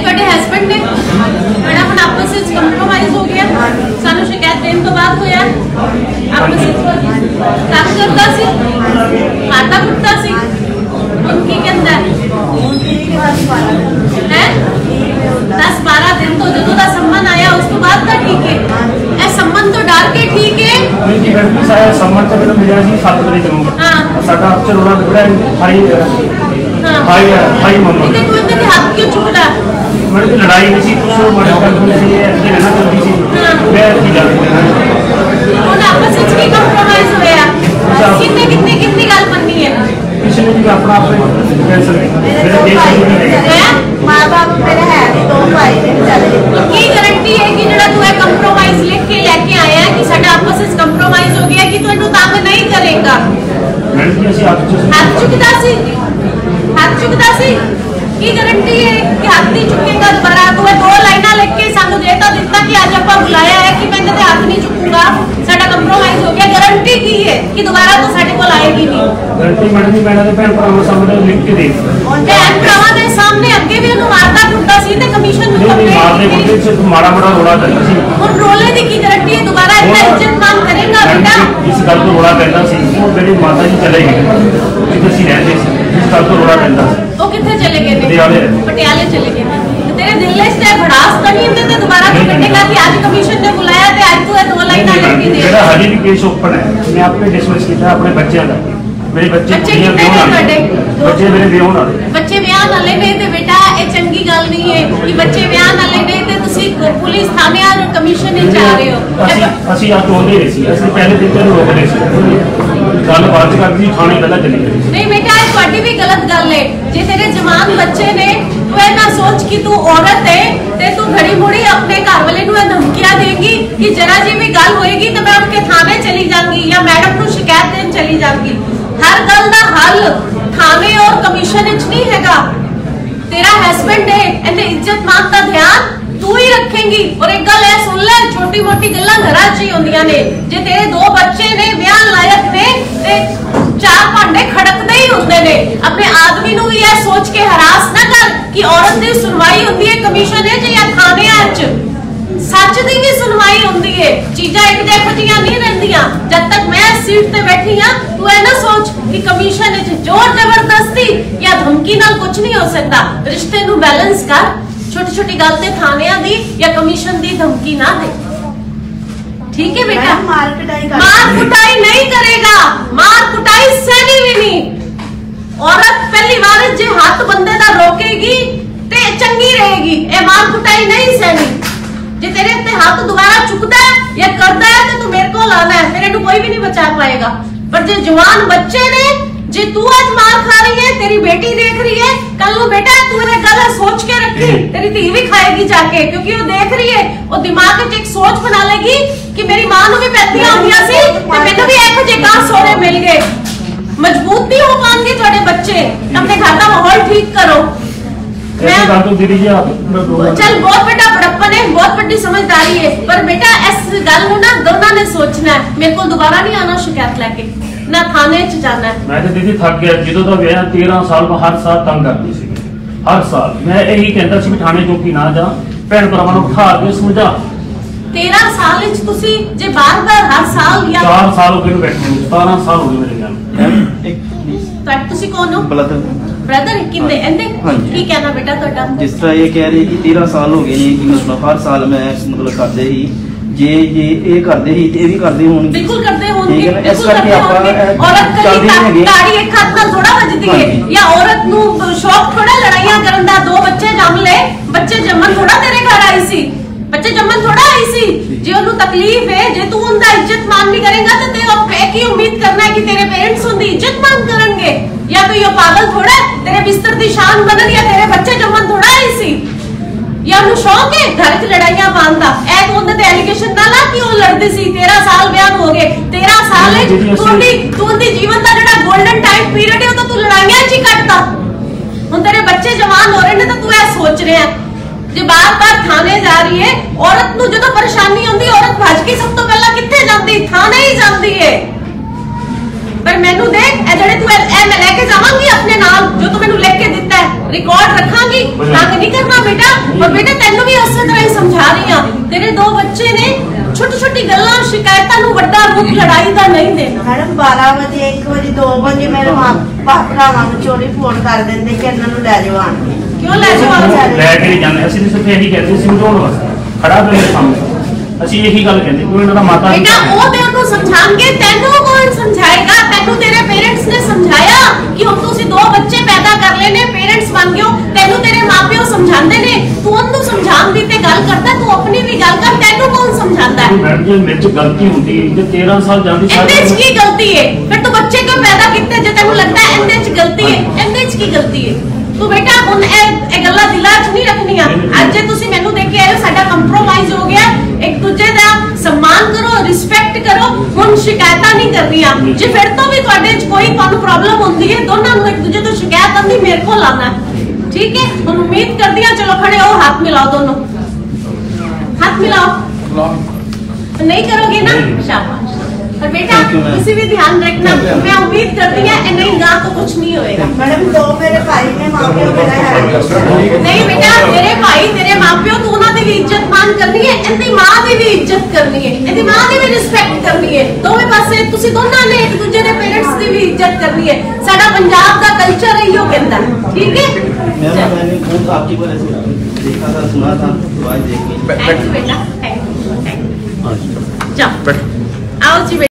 ਤੁਹਾਡੇ ਹਸਬੰਡ ਨੇ ਮੈਡਮ ਹੁਣ ਆਪਸ ਵਿੱਚ ਕੰਪਰੋਮਾਈਜ਼ ਹੋ ਗਿਆ ਸਾਨੂੰ ਸ਼ਿਕਾਇਤ ਦੇਣ ਤੋਂ ਬਾਅਦ ਹੋਇਆ ਆਪਸ ਵਿੱਚ ਕੰਮ ਕਰਦਾ ਸੀ ਖਾਤਾ ਕੁੱਟਦਾ ਸੀ ਹੁਣ ਕੀ ਕਹਿੰਦਾ ਹੁਣ ਕੀ ਬਾਤ ਹੈ 10 12 दिन तो जो का सम्मान आया उसके बाद का ठीक है ऐ सम्मान तो डाल के ठीक है नहीं कि घर में सारा सम्मान तो मेरा मिला नहीं साथ में करूंगा हां साडा अक्षर होना लगड़ा है भाई हां भाई भाई मम्मा ये कोई मेरे हाथ क्यों छोड़ा मेरे की लड़ाई नहीं थी तो बड़ा कर दी है ऐसे रहना जल्दी थी मैं नहीं जानता वो आपस में की कॉम्प्रोमाइज होया कितने कितने कितनी गाल बननी है किसी ने भी अपना आपसे कैंसिल मेरे देश में मां-बाप मेरे है दो भाई ने चले की गारंटी है कि जड़ा तू है कंप्रोमाइज लेके लेके आया है कि साडा आपस में कंप्रोमाइज हो गया कि तन्नू तंग नहीं करेगा मैंने ऐसी हाथ चुकदा सी की गारंटी है कि हाथ नहीं चुकेगा दोबारा तू है दो लाइना लेके सानू देता दिता कि आज आपा बुलाया है कि मैंने ते हाथ नहीं चुकूंगा साडा कंप्रोमाइज हो गया गारंटी की है कि दोबारा तू साडे कोल आएगी नहीं गारंटी मैडम जी मैंने ते भैन भरावां सामने लिख के दे और भैन भरावां दे सामने ਅੱਗੇ ਵੀ ਉਹਨੂੰ ਮਾਰਦਾ ਕੁੱਟਦਾ ਸੀ ਤੇ ਕਮਿਸ਼ਨ ਨੂੰ ਕੰਪਲੇਂਟ ਮਾਰਨੇ ਕੁੱਟੇ ਚ ਮਾੜਾ ਮਾੜਾ ਰੋਲਾ ਦਿੰਦਾ ਸੀ ਹੁਣ ਰੋਲੇ ਦੀ ਕੀ ਗਾਰੰਟੀ ਹੈ ਦੁਬਾਰਾ ਇੰਨਾ ਇੱਜ਼ਤ ਮਾਨ ਕਰੇਗਾ ਬੇਟਾ ਇਸ ਗੱਲ ਤੋਂ ਰੋਲਾ ਪੈਂਦਾ ਸੀ ਉਹ ਮੇਰੀ ਮਾਤਾ ਜੀ ਚਲੇ ਗਏ ਜਿੱਥੇ ਅਸੀਂ ਰਹਿੰਦੇ ਸੀ ਇਸ ਗੱਲ ਤੋਂ ਰੋਲਾ ਪੈਂਦਾ ਸੀ ਉਹ ਕਿੱਥੇ ਚਲੇ ਗਏ ਨੇ ਪਟਿਆਲੇ ਚਲੇ ਗਏ ਤੇ ਤੇਰੇ ਦਿਲ ਵਿੱਚ ਤੇ ਭੜਾਸ ਤਾਂ ਨਹੀਂ ਹੁੰਦੀ ਤੇ ਦੁਬਾਰਾ ਤੂੰ ਕੱਢੇਗਾ ਕਿ ਅੱਜ ਕਮਿਸ਼ਨ ਨੇ ਬੁਲਾਇਆ ਤੇ ਅੱਜ ਤੂੰ ਇਹ ਦੋ ਲਾਈਨਾਂ ਲਿਖ ਕੇ ਦੇ ਜਿਹੜਾ ਹਜੇ ਵੀ ਕੇਸ ਓਪਨ ਹੈ ਮੈਂ ਆਪੇ ਡਿਸਮਿਸ ਕੀਤਾ ਆਪਣੇ ਬੱਚਿਆਂ ਦਾ ਮੇਰੇ ਬੱਚੇ ਕਿੰਨੇ ਤੁਹਾਡੇ ਬੱਚੇ ਮੇਰੇ ਵਿਆਹ ਵਾਲੇ ਬੱਚੇ ਵਿਆਹ ਵਾਲੇ ਨੇ ਤੇ ਬੇਟਾ ਇਹ ਚੰਗੀ ਗੱਲ ਨਹੀਂ ਹੈ ਕਿ ਬੱਚੇ ਵਿਆਹ ਵਾਲੇ ਨੇ ਤੇ ਤੁਸੀਂ ਪੁਲਿਸ ਥਾਣੇ ਆ ਕਮਿਸ਼ਨ ਨੇ ਜਾ ਰਹੇ ਹੋ ਅਸੀਂ ਆ ਤੋਂਦੇ ਰਹੇ ਸੀ ਅਸੀਂ ਪਹਿਲੇ ਦਿਨ ਤੋਂ ਰੋਕ ਰਹੇ ਸੀ ਗੱਲ ਬਾਤ ਕਰਦੀ ਥਾਣੇ ਪਹਿਲਾਂ ਚਲੀ ਗਈ ਨਹੀਂ ਬੇਟਾ ਇਹ ਤੁਹਾਡੀ ਵੀ ਗਲਤ ਗੱਲ ਹੈ ਜੇ ਤੇਰੇ ਜਮਾਨ ਬੱਚੇ ਨੇ ਤੂੰ ਇਹ ਨਾ ਸੋਚ ਕਿ ਤੂੰ ਔਰਤ ਹੈ ਤੇ ਤੂੰ ਘੜੀ ਮੁੜੀ ਆਪਣੇ ਘਰ ਵਾਲੇ ਨੂੰ ਧਮਕੀਆਂ ਦੇਗੀ ਕਿ ਜਰਾ ਜੀ ਵੀ ਗੱਲ ਹੋਏਗੀ ਤਾਂ ਮੈਂ ਉਨਕੇ ਥਾਣੇ ਚਲੀ ਜਾਵਾਂਗੀ ਜਾਂ ਮੈਡਮ ਨੂੰ ਸ਼ਿਕਾਇਤ ਦੇਣ ਚਲੀ ਜਾਵਾਂਗੀ हर गल का हल थाने और कमीशन विच नहीं हैगा तेरा हस्बैंड है एंड इज्जत मान का ध्यान तू ही रखेंगी और एक गल है सुन ले छोटी मोटी गल्लां घरां च ही होंदियां ने जे तेरे दो बच्चे ने ब्याह लायक ने ते चार भांडे खड़कदे ही हुंदे ने अपने आदमी नू भी यह सोच के हरास ना कर कि औरत दी सुनवाई हुंदी है कमीशन है या थाने आच सच दी भी सुनवाई हुंदी है चीजा एक देखो जियां नहीं रहंदियां जब तक मैं सीट पे बैठी हां तू है ना सोच कि कमीशन है जोर जबरदस्ती या धमकी नाल कुछ नहीं हो सकता रिश्ते नु बैलेंस कर छोटी-छोटी गल ते थाणेयां दी या कमीशन दी धमकी ना दे ठीक है बेटा मार कुटाई नहीं करेगा मार कुटाई सहनी भी नहीं औरत पहली बार जे हाथ बंदे दा रोकेगी ते चंगी रहेगी ए मार कुटाई नहीं सहनी जे तेरे ते हाथ दोबारा चुकता है या करता है तो तू मेरे को लाना है मेरे को कोई भी नहीं बचा पाएगा पर जो जवान बच्चे ने जे तू आज मार खा रही है तेरी बेटी देख रही है कल वो बेटा तू ये गल सोच के रखी तेरी धी भी खाएगी जाके क्योंकि वो देख रही है वो दिमाग में एक सोच बना लेगी कि मेरी मां नु भी पैंदियां होंदियां सी ते मैनू भी एक जे गां सोने मिल गए मजबूत नहीं हो पाएंगे तुम्हारे बच्चे अपने घर का माहौल ठीक करो मैं तो दीदी जी आप चल बहुत बेटा अपने बहुत बड़ी समझदारी है पर बेटा इस गल नु ना दोनों ने सोचना है मेरे को दोबारा नहीं आना शिकायत लेके ना थाने च जाना है मैं तो दीदी थक गया जिदों दा विआह 13 साल में हर साल तंग करती सी हर साल मैं यही कहता सी थाने चौकी ना जा भैन भरावां नु उठा के समझा 13 साल इच तुसी जे बार-बार हर साल या 4 साल हो गए बैठे 17 साल हो गए मेरे ख्याल एक प्लीज तो तुसी कौन हो ब्रदर कितने एंदे की कहना बेटा तोड़ा जिस तरह ये कह रही कि 13 साल हो गए कि मतलब हर साल मैं मतलब करते ही ये ए करते ही ते भी करते होंगे बिल्कुल करते होंगे इस करके अपन औरत कली गाड़ी एक हाथ नाल थोड़ा बजती है या औरत नु शौक थोड़ा लड़ाइयां करन दा दो बच्चे जम ले बच्चे जमन थोड़ा तेरे घर आई सी बच्चे जमन थोड़ा ऐसी जे ओनु तकलीफ है जे तू उनदा इज्जत मान नहीं करेगा तो ते अब की उम्मीद करना है कि तेरे पेरेंट्स उनदी इज्जत मान करेंगे या तो यो पागल थोड़ा तेरे बिस्तर दी शान बदल या तेरे बच्चे जमन थोड़ा ऐसी या ओनु शौक है घर च लड़ाइयां पांदा ए ओंदे ते एलिगेशन ना ला कि ओ लड़दी सी 13 साल ब्याह हो गए 13 साल तू दी जीवन दा जेड़ा गोल्डन टाइम पीरियड है ओ तो तू लड़ाइयां च ही कटदा हुन तेरे बच्चे जवान हो रहे ने तो तू ए सोच रहा है जे बार-बार थाने जा रही है औरत नु जदों परेशानी हुंदी औरत भज के सब तो पहला किथे जांदी थाने ही जांदी है पर मेनू देख ए जड़े तू ए मैं लेके जावांगी अपने नाल जो तू मेनू लिख के दिता है रिकॉर्ड रखांगी तंग नहीं करना बेटा मुख लड़ाई का नहीं देना। मैडम 12 बजे 1 बजे 2 बजे मेरे भावां चोरी फोन कर देंगे कि इन्होंने ले जाओ आन। क्यों ले जाओ आन? ले के नहीं जाने, असि सिर्फ यही कहते हैं समझाने वास्ते खड़ा तो मेरे सामने असि यही गल कहते कोई ना माता बेटा वो तेरे को समझाएंगे। तेनू कौन समझाएगा? तेनू तेरे पेरेंट्स ने समझाया कि हम तुसी 2 बच्चे पैदा कर लेने पेरेंट्स बन गयो। तेनू तेरे मां-पियो समझांदे ने, तू उनको समझाण दी ते गल करदा, तू अपनी भी गल कर। तेनू कौन समझांदा है? मैडम मेरे से गलती होती है, ये 13 साल जांदी सारी इस की गलती है। फिर तू बच्चे को पैदा कितने जे तेनू लगता है इनदे च गलती है, इनदे च की गलती है? तू बेटा उन ए गल्ला दिला च नहीं रखनिया। आज जे तुसी मेनू देख के आयो साडा कंप्रोमाइज हो गया, एक दूजे दा सम्मान करो, रिस्पेक्ट करो, हुन शिकायतां नहीं करनियां। जे फिर तो भी तुहाडे च कोई कोन प्रॉब्लम हुंदी है दोनों नु एक दूजे तो शिकायत आंदी मेरे को लाना है, ठीक है? हुन उम्मीद करदियां चलो खड़े हो, हाथ मिलाओ, दोनों हाथ मिलाओ। नहीं करोगे ना? शाबाश। और बेटा इसी भी ध्यान रखना। मैं उम्मीद करती हूं कि नहीं गा तो कुछ नहीं होएगा। मैडम दो मेरे भाई ने मां-पियो मेरा है। नहीं बेटा मेरे भाई तेरे मां-पियो तू ना तेरी इज्जत मान करनी है, इनकी मां की भी इज्जत करनी है, इनकी मां की भी रिस्पेक्ट करनी है। दोवे पासे ਤੁਸੀਂ ਦੋਨਾਂ ਨੇ ਇੱਕ ਦੂਜੇ ਦੇ ਪੇਰੈਂਟਸ ਦੀ ਵੀ ਇੱਜ਼ਤ ਕਰਨੀ ਹੈ। ਸਾਡਾ ਪੰਜਾਬ ਦਾ ਕਲਚਰ ਇਹੋ ਕਹਿੰਦਾ, ਠੀਕ ਹੈ? मैंने खुद आपकी बारे में देखा था, सुना था, आज देख के। बेटा थैंक यू। जाओ आओ जी।